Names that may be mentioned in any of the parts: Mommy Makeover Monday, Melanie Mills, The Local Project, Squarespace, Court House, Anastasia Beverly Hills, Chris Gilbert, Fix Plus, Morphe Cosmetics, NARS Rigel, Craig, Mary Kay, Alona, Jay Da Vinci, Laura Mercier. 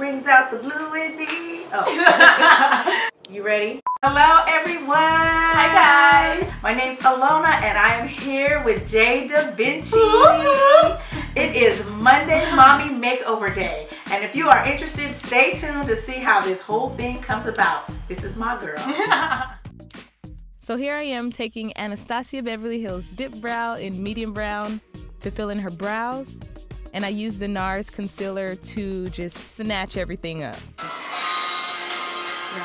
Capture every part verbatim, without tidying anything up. brings out the blue in me. Oh. You ready? Hello everyone! Hi guys! My name's Alona and I am here with Jay Da Vinci. It is Monday Mommy Makeover Day. And if you are interested, stay tuned to see how this whole thing comes about. This is my girl. So here I am taking Anastasia Beverly Hills Dip Brow in Medium Brown to fill in her brows. And I use the NARS concealer to just snatch everything up. Now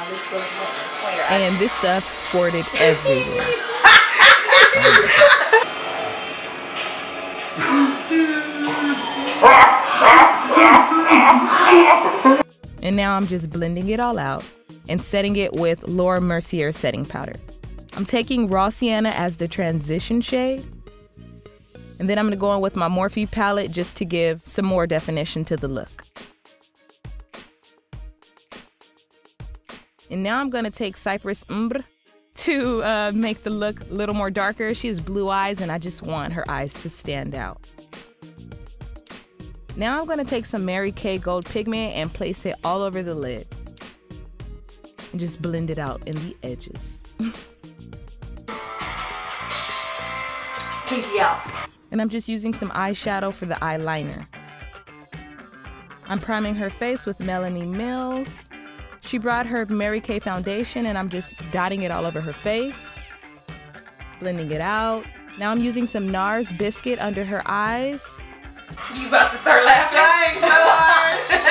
this goes where, where and this stuff squirted everywhere. And now I'm just blending it all out and setting it with Laura Mercier setting powder. I'm taking Raw Sienna as the transition shade. And then I'm gonna go in with my Morphe palette just to give some more definition to the look. And now I'm gonna take Cypress Umbre to uh, make the look a little more darker. She has blue eyes and I just want her eyes to stand out. Now I'm gonna take some Mary Kay Gold Pigment and place it all over the lid. And just blend it out in the edges. Pinky out. And I'm just using some eyeshadow for the eyeliner. I'm priming her face with Melanie Mills. She brought her Mary Kay foundation and I'm just dotting it all over her face, blending it out. Now I'm using some NARS Biscuit under her eyes. You about to start laughing? Thanks,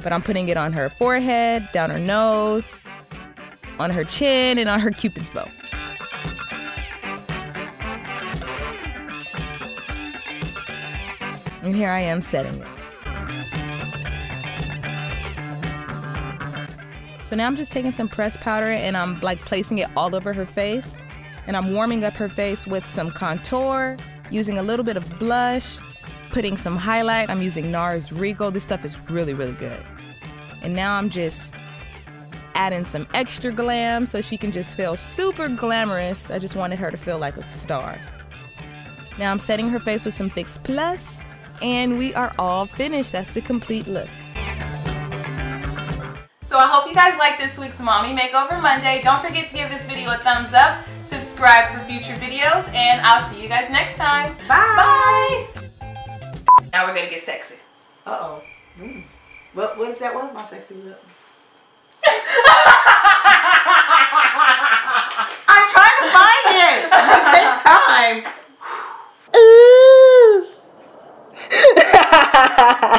NARS. But I'm putting it on her forehead, down her nose, on her chin, and on her Cupid's bow. And here I am setting it. So now I'm just taking some pressed powder and I'm like placing it all over her face. And I'm warming up her face with some contour, using a little bit of blush, putting some highlight. I'm using NARS Rigel. This stuff is really, really good. And now I'm just adding some extra glam so she can just feel super glamorous. I just wanted her to feel like a star. Now I'm setting her face with some Fix Plus. And we are all finished. That's the complete look. So I hope you guys liked this week's Mommy Makeover Monday. Don't forget to give this video a thumbs up, subscribe for future videos, and I'll see you guys next time. Bye! Bye. Now we're gonna get sexy. Uh-oh. Mm. What, what if that was my sexy look? I'm trying to find it! It takes time. Ha ha ha.